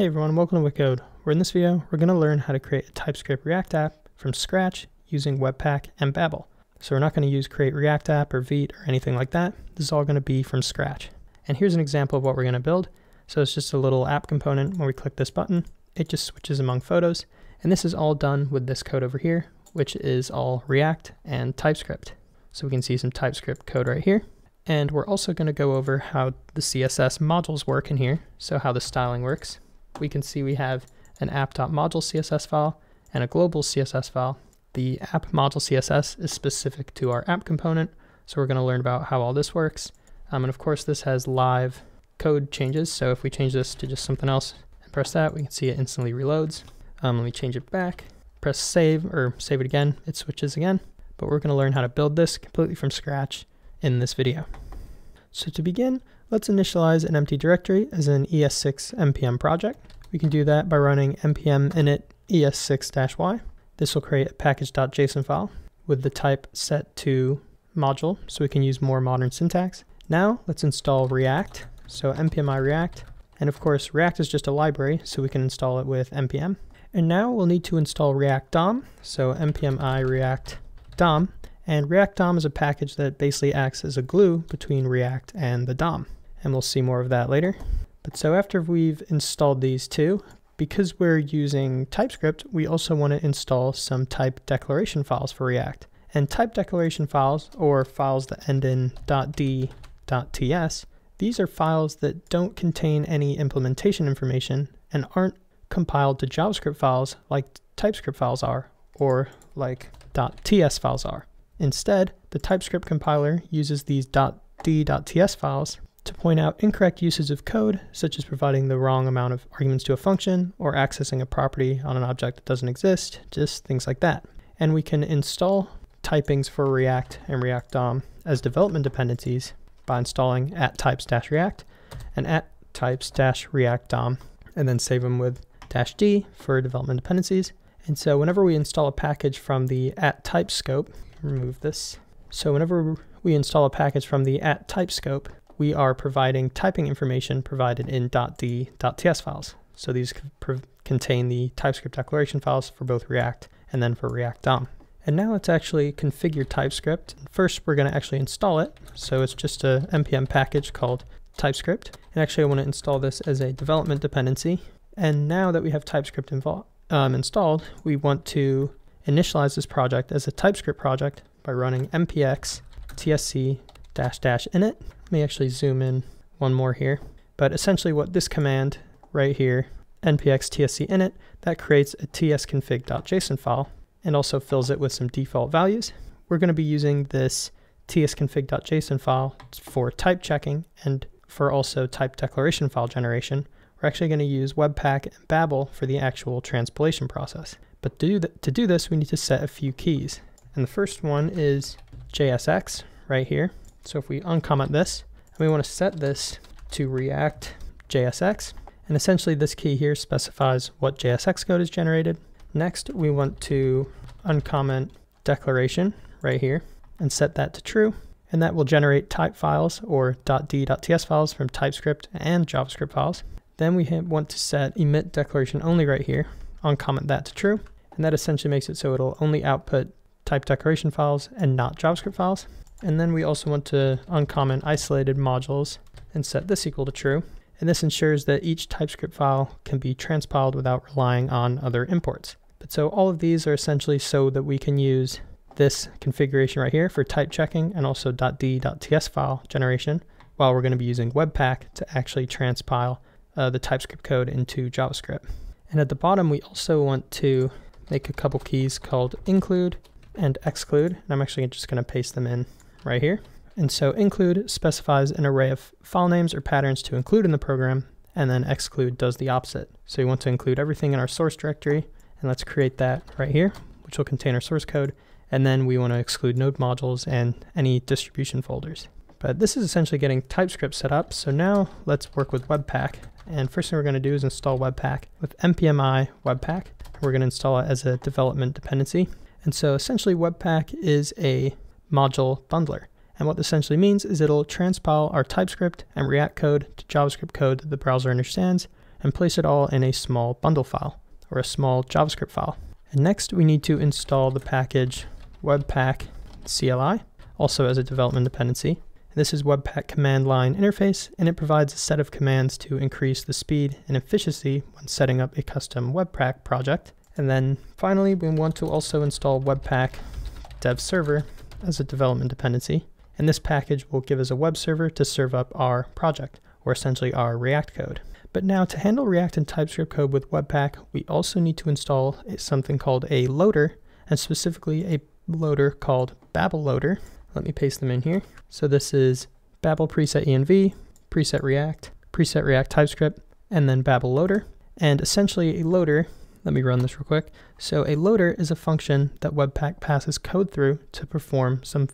Hey everyone, welcome to WittCode. In this video, we're going to learn how to create a TypeScript React app from scratch using Webpack and Babel. So we're not going to use Create React App or Vite or anything like that. This is all going to be from scratch. And here's an example of what we're going to build. So it's just a little app component. When we click this button, it just switches among photos. And this is all done with this code over here, which is all React and TypeScript. So we can see some TypeScript code right here. And we're also going to go over how the CSS modules work in here, so how the styling works. We can see we have an app.module.css file and a globals.css file. The app.module.css is specific to our app component, so we're going to learn about how all this works. And of course, this has live code changes, so if we change this to just something else and press that, we can see it instantly reloads. Let me change it back, press save, or save it again, it switches again. But we're going to learn how to build this completely from scratch in this video. So to begin, let's initialize an empty directory as an ES6 npm project. We can do that by running npm init es6-y. This will create a package.json file with the type set to module, so we can use more modern syntax. Now let's install React, so npm react, and of course React is just a library, so we can install it with npm. And now we'll need to install React DOM, so npm react-dom, and React DOM is a package that basically acts as a glue between React and the DOM, and we'll see more of that later. But so after we've installed these two, because we're using TypeScript, we also want to install some type declaration files for React. And type declaration files, or files that end in .d, .ts, these are files that don't contain any implementation information and aren't compiled to JavaScript files like TypeScript files are, or like .ts files are. Instead, the TypeScript compiler uses these .d, .ts files to point out incorrect uses of code, such as providing the wrong amount of arguments to a function or accessing a property on an object that doesn't exist, just things like that. And we can install typings for React and React DOM as development dependencies by installing @types/react and @types/react-dom, and then save them with -d for development dependencies. And so whenever we install a package from the @types scope, remove this. So whenever we install a package from the @types scope, we are providing typing information provided in .d, .ts files. So these contain the TypeScript declaration files for both React and then for React DOM. And now let's actually configure TypeScript. First, we're going to actually install it. So it's just a npm package called TypeScript. And actually, I want to install this as a development dependency. And now that we have TypeScript installed, we want to initialize this project as a TypeScript project by running npx tsc -init. Let me actually zoom in one more here. But essentially what this command right here, npx tsc init, that creates a tsconfig.json file and also fills it with some default values. We're going to be using this tsconfig.json file for type checking and for also type declaration file generation. We're actually going to use Webpack and Babel for the actual transpilation process. But to do this, we need to set a few keys. And the first one is JSX right here. So if we uncomment this, and we want to set this to React JSX, and essentially this key here specifies what JSX code is generated. Next, we want to uncomment declaration right here and set that to true, and that will generate type files or .d, .ts files from TypeScript and JavaScript files. Then we want to set emit declaration only right here, uncomment that to true, and that essentially makes it so it'll only output type declaration files and not JavaScript files. And then we also want to uncomment isolated modules and set this equal to true. And this ensures that each TypeScript file can be transpiled without relying on other imports. But so all of these are essentially so that we can use this configuration right here for type checking and also .d, .ts file generation, while we're going to be using Webpack to actually transpile the TypeScript code into JavaScript. And at the bottom, we also want to make a couple keys called include and exclude. And I'm actually just going to paste them in right here. And so include specifies an array of file names or patterns to include in the program, and then exclude does the opposite. So we want to include everything in our source directory, and let's create that right here, which will contain our source code, and then we want to exclude node modules and any distribution folders. But this is essentially getting TypeScript set up, so now let's work with Webpack. And first thing we're going to do is install Webpack with npm webpack. We're going to install it as a development dependency. And so essentially Webpack is a module bundler. And what this essentially means is it'll transpile our TypeScript and React code to JavaScript code that the browser understands, and place it all in a small bundle file or a small JavaScript file. And next we need to install the package Webpack CLI, also as a development dependency. This is Webpack command line interface, and it provides a set of commands to increase the speed and efficiency when setting up a custom Webpack project. And then finally, we want to also install Webpack dev server as a development dependency. And this package will give us a web server to serve up our project, or essentially our React code. But now to handle React and TypeScript code with Webpack, we also need to install something called a loader, and specifically a loader called Babel Loader. Let me paste them in here. So this is Babel Preset Env, Preset React TypeScript, and then Babel Loader. And essentially a loader, let me run this real quick. So a loader is a function that Webpack passes code through to perform some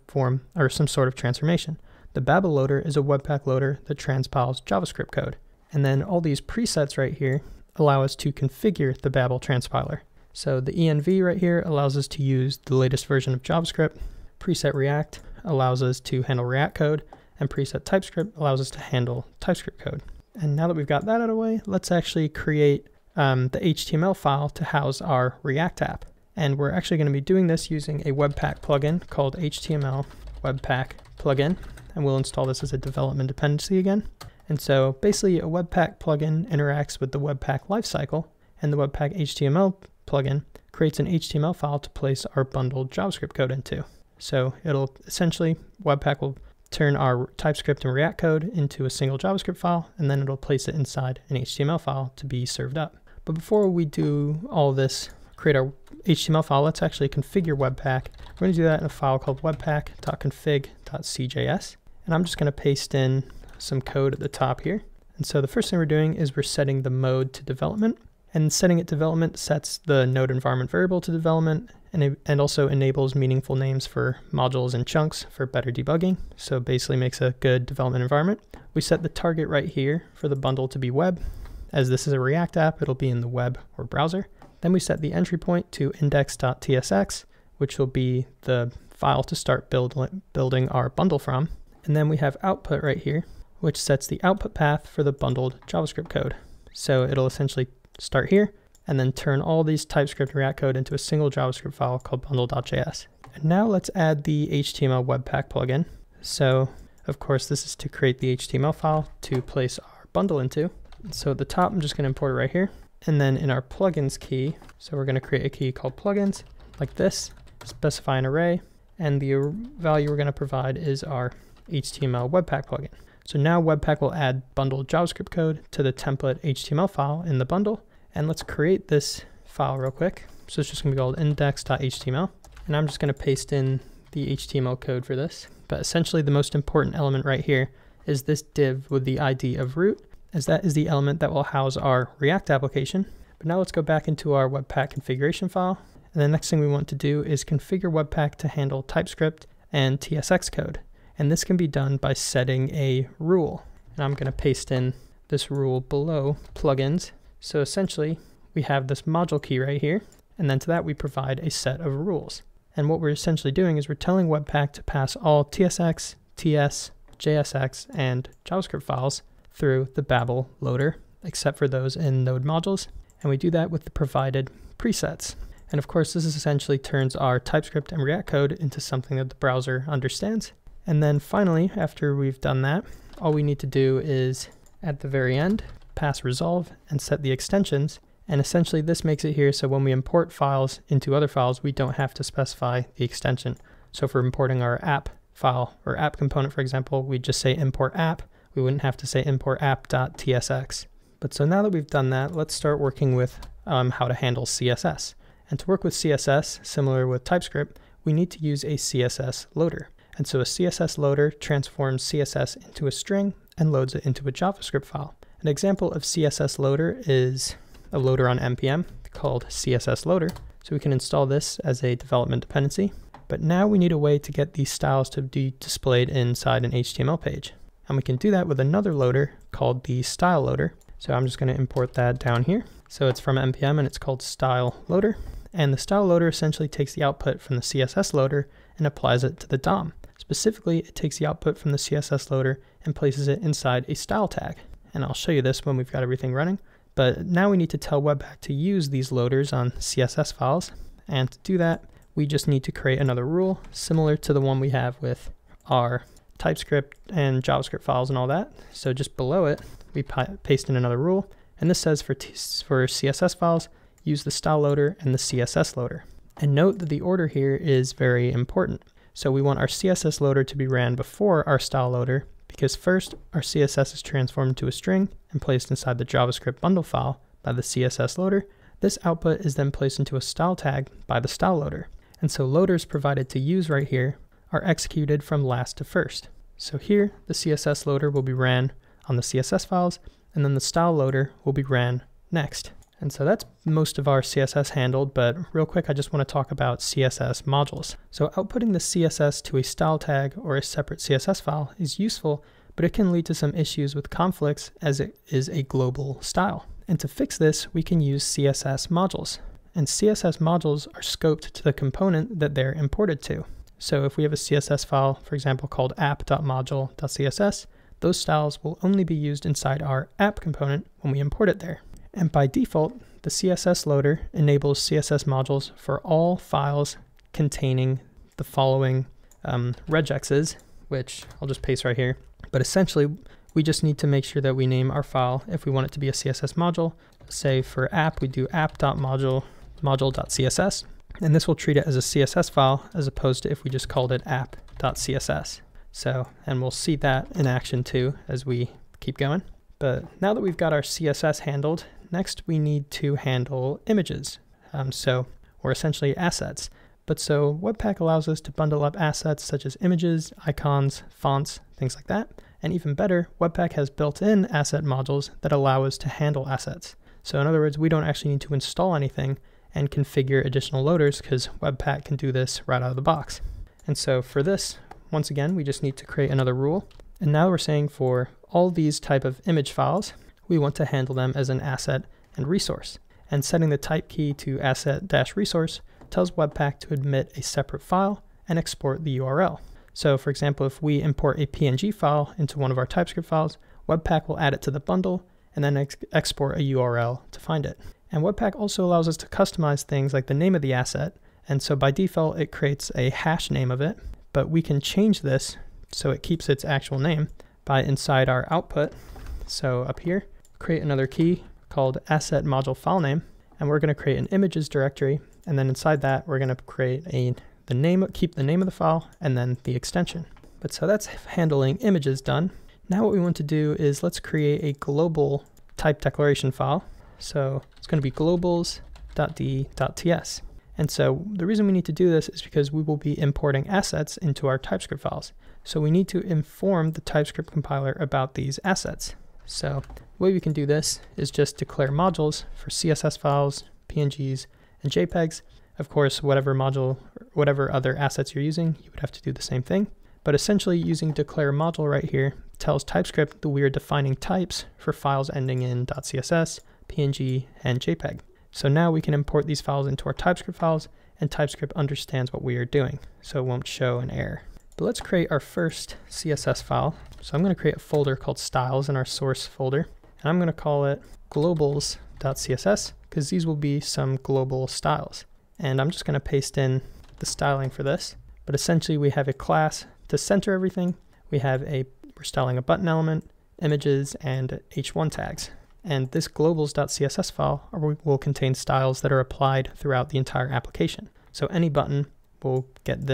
sort of transformation. The Babel Loader is a Webpack loader that transpiles JavaScript code. And then all these presets right here allow us to configure the Babel transpiler. So the env right here allows us to use the latest version of JavaScript. Preset React allows us to handle React code, and preset TypeScript allows us to handle TypeScript code. And now that we've got that out of the way, let's actually create the HTML file to house our React app. And we're actually going to be doing this using a Webpack plugin called HTML Webpack Plugin, and we'll install this as a development dependency again. And so basically a Webpack plugin interacts with the Webpack lifecycle, and the Webpack HTML plugin creates an HTML file to place our bundled JavaScript code into. So it'll essentially, Webpack will turn our TypeScript and React code into a single JavaScript file, and then it'll place it inside an HTML file to be served up. But before we do all this, create our HTML file, let's actually configure Webpack. We're going to do that in a file called webpack.config.cjs. And I'm just going to paste in some code at the top here. And so the first thing we're doing is we're setting the mode to development. And setting it development sets the node environment variable to development, and also enables meaningful names for modules and chunks for better debugging. So basically makes a good development environment. We set the target right here for the bundle to be web. As this is a React app, it'll be in the web or browser. Then we set the entry point to index.tsx, which will be the file to start building our bundle from. And then we have output right here, which sets the output path for the bundled JavaScript code. So it'll essentially start here, and then turn all these TypeScript and React code into a single JavaScript file called bundle.js. And now let's add the HTML Webpack plugin. So of course this is to create the HTML file to place our bundle into. So at the top, I'm just going to import it right here. And then in our plugins key, so we're going to create a key called plugins like this, specify an array, and the value we're going to provide is our HTML Webpack plugin. So now Webpack will add bundled JavaScript code to the template HTML file in the bundle. And let's create this file real quick. So it's just going to be called index.html. And I'm just going to paste in the HTML code for this. But essentially the most important element right here is this div with the ID of root, as that is the element that will house our React application. But now let's go back into our Webpack configuration file. And the next thing we want to do is configure Webpack to handle TypeScript and TSX code. And this can be done by setting a rule. And I'm going to paste in this rule below plugins. So essentially, we have this module key right here. And then to that, we provide a set of rules. And what we're essentially doing is we're telling Webpack to pass all TSX, TS, JSX, and JavaScript files through the Babel loader, except for those in node modules. And we do that with the provided presets. And of course, this essentially turns our TypeScript and React code into something that the browser understands. And then finally, after we've done that, all we need to do is at the very end, pass resolve and set the extensions. And essentially this makes it here so when we import files into other files, we don't have to specify the extension. So if we're importing our app file or app component, for example, we just say import app. We wouldn't have to say import app.tsx. But so now that we've done that, let's start working with how to handle CSS. And to work with CSS, similar with TypeScript, we need to use a CSS loader. And so a CSS loader transforms CSS into a string and loads it into a JavaScript file. An example of CSS loader is a loader on npm called CSS loader. So we can install this as a development dependency. But now we need a way to get these styles to be displayed inside an HTML page. And we can do that with another loader called the style loader. So I'm just going to import that down here. So it's from npm and it's called style loader. And the style loader essentially takes the output from the CSS loader and applies it to the DOM. Specifically, it takes the output from the CSS loader and places it inside a style tag. And I'll show you this when we've got everything running. But now we need to tell Webpack to use these loaders on CSS files. And to do that, we just need to create another rule similar to the one we have with our TypeScript and JavaScript files and all that. So just below it, we paste in another rule. And this says for CSS files, use the style loader and the CSS loader. And note that the order here is very important. So we want our CSS loader to be ran before our style loader, because first our CSS is transformed to a string and placed inside the JavaScript bundle file by the CSS loader. This output is then placed into a style tag by the style loader. And so loaders provided to use right here are executed from last to first. So here the CSS loader will be ran on the CSS files, and then the style loader will be ran next. And so that's most of our CSS handled, but real quick, I just want to talk about CSS modules. So outputting the CSS to a style tag or a separate CSS file is useful, but it can lead to some issues with conflicts as it is a global style. And to fix this, we can use CSS modules. And CSS modules are scoped to the component that they're imported to. So if we have a CSS file, for example, called app.module.css, those styles will only be used inside our app component when we import it there. And by default, the CSS loader enables CSS modules for all files containing the following regexes, which I'll just paste right here. But essentially, we just need to make sure that we name our file if we want it to be a CSS module. Say for app, we do app.module.css, and this will treat it as a CSS file as opposed to if we just called it app.css. So, and we'll see that in action too as we keep going. But now that we've got our CSS handled, next we need to handle images, or essentially assets. But so Webpack allows us to bundle up assets such as images, icons, fonts, things like that. And even better, Webpack has built-in asset modules that allow us to handle assets. So in other words, we don't actually need to install anything and configure additional loaders because Webpack can do this right out of the box. And so for this, once again, we just need to create another rule. And now we're saying for all these type of image files, we want to handle them as an asset and resource. And setting the type key to asset-resource tells Webpack to admit a separate file and export the URL. So for example, if we import a PNG file into one of our TypeScript files, Webpack will add it to the bundle and then export a URL to find it. And Webpack also allows us to customize things like the name of the asset. And so by default, it creates a hash name of it, but we can change this so it keeps its actual name by inside our output. So up here, create another key called asset module file name, and we're going to create an images directory. And then inside that, we're going to create the name, keep the name of the file, and then the extension. But so that's handling images done. Now what we want to do is let's create a global type declaration file. So it's going to be globals.d.ts. And so the reason we need to do this is because we will be importing assets into our TypeScript files. So we need to inform the TypeScript compiler about these assets. So the way we can do this is just declare modules for CSS files, PNGs, and JPEGs. Of course, whatever module, whatever other assets you're using, you would have to do the same thing. But essentially using declare module right here tells TypeScript that we are defining types for files ending in .css, PNG, and JPEG. So now we can import these files into our TypeScript files, and TypeScript understands what we are doing, so it won't show an error. But let's create our first CSS file. So I'm going to create a folder called styles in our source folder, and I'm going to call it globals.css because these will be some global styles. And I'm just going to paste in the styling for this. But essentially we have a class to center everything. We have we're styling a button element, images, and h1 tags. And this globals.css file will contain styles that are applied throughout the entire application. So any button will get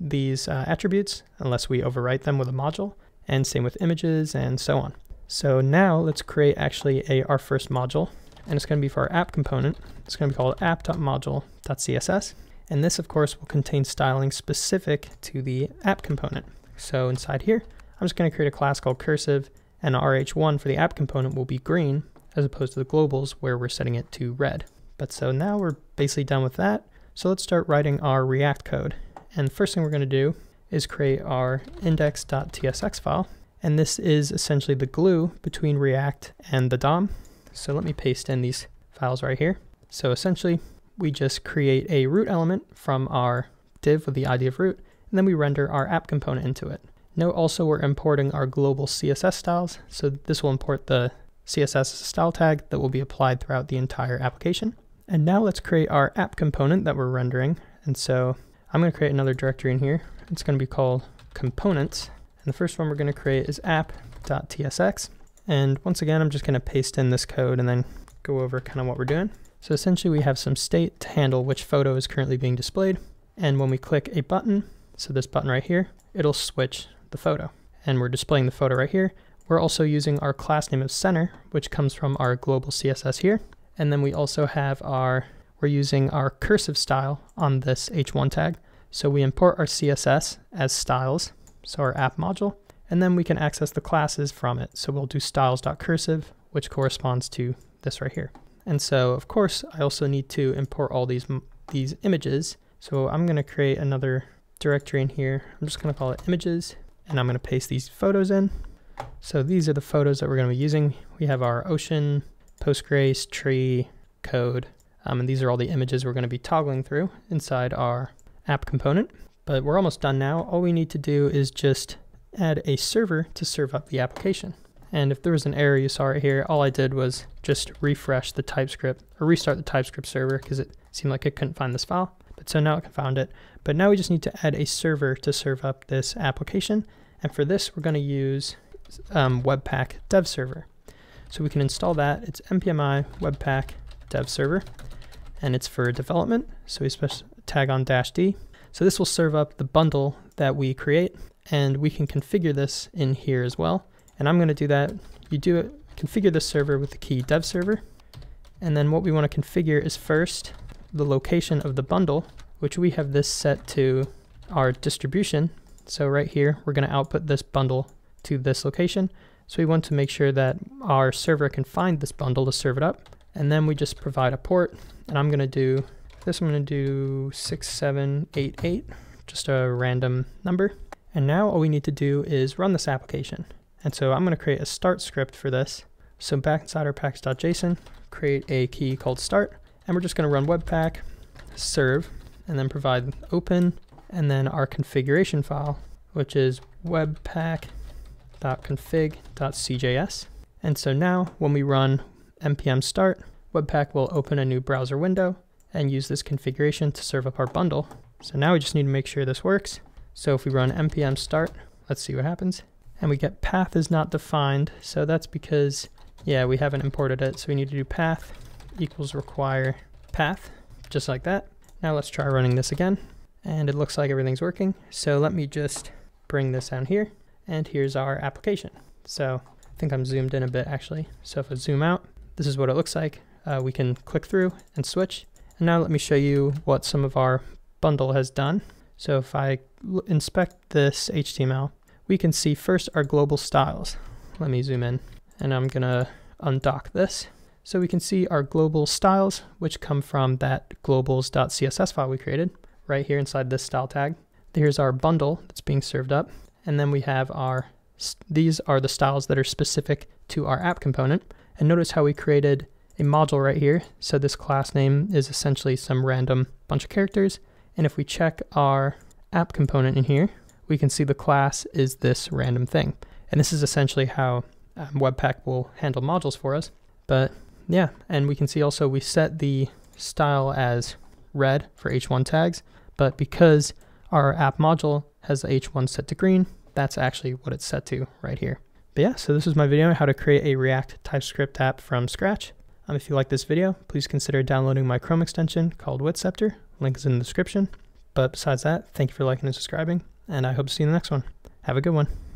these attributes unless we overwrite them with a module, and same with images and so on. So now let's create actually our first module, and it's going to be for our app component. It's going to be called app.module.css, and this of course will contain styling specific to the app component. So inside here, I'm just going to create a class called cursive, and RH1 for the app component will be green as opposed to the globals where we're setting it to red. But so now we're basically done with that. So let's start writing our React code. And the first thing we're going to do is create our index.tsx file. And this is essentially the glue between React and the DOM. So let me paste in these files right here. So essentially we just create a root element from our div with the ID of root, and then we render our app component into it. Note also we're importing our global CSS styles, so this will import the CSS style tag that will be applied throughout the entire application. And now let's create our app component that we're rendering. And so I'm going to create another directory in here. It's going to be called components. And the first one we're going to create is app.tsx. And once again, I'm just going to paste in this code and then go over kind of what we're doing. So essentially we have some state to handle which photo is currently being displayed. And when we click a button, so this button right here, it'll switch the photo. And we're displaying the photo right here. We're also using our class name of center, which comes from our global CSS here. And then we also have we're using our cursive style on this h1 tag. So we import our CSS as styles, so our app module, and then we can access the classes from it. So we'll do styles.cursive, which corresponds to this right here. And so of course, I also need to import all these images. So I'm gonna create another directory in here. I'm just gonna call it images, and I'm gonna paste these photos in. So these are the photos that we're gonna be using. We have our ocean, Postgres, tree, code, and these are all the images we're gonna be toggling through inside our app component. But we're almost done now. All we need to do is just add a server to serve up the application. And if there was an error you saw right here, all I did was just refresh the TypeScript or restart the TypeScript server because it seemed like it couldn't find this file. But so now it can find it. But now we just need to add a server to serve up this application. And for this, we're gonna use Webpack dev server. So we can install that. It's npm Webpack dev server, and it's for development. So we tag on -d. So this will serve up the bundle that we create, and we can configure this in here as well. And I'm going to do that. You do it, configure the server with the key dev server. And then what we want to configure is first the location of the bundle, which we have this set to our distribution. So right here, we're going to output this bundle to this location. So we want to make sure that our server can find this bundle to serve it up. And then we just provide a port. And I'm going to do this. I'm going to do 6788, just a random number. And now all we need to do is run this application. And so I'm going to create a start script for this. So back inside our package.json, create a key called start, and we're just going to run Webpack serve and then provide open and then our configuration file, which is webpack.config.cjs. And so now when we run npm start, Webpack will open a new browser window and use this configuration to serve up our bundle. So now we just need to make sure this works. So if we run npm start, let's see what happens. And we get path is not defined. So that's because, yeah, we haven't imported it. So we need to do path equals require path, just like that. Now let's try running this again. And it looks like everything's working. So let me just bring this down here. And here's our application. So I think I'm zoomed in a bit actually. So if I zoom out, this is what it looks like. We can click through and switch. And now let me show you what some of our bundle has done. So if I inspect this HTML, we can see first our global styles. Let me zoom in, and I'm gonna undock this. So we can see our global styles, which come from that globals.css file we created right here inside this style tag. Here's our bundle that's being served up. And then we have these are the styles that are specific to our app component. And notice how we created a module right here. So this class name is essentially some random bunch of characters. And if we check our app component in here, we can see the class is this random thing. And this is essentially how Webpack will handle modules for us. But yeah, and we can see also we set the style as red for h1 tags, but because our app module has the h1 set to green, that's actually what it's set to right here. But yeah, so this is my video on how to create a React TypeScript app from scratch. If you like this video, please consider downloading my Chrome extension called WittCode. Link is in the description. But besides that, thank you for liking and subscribing, and I hope to see you in the next one. Have a good one.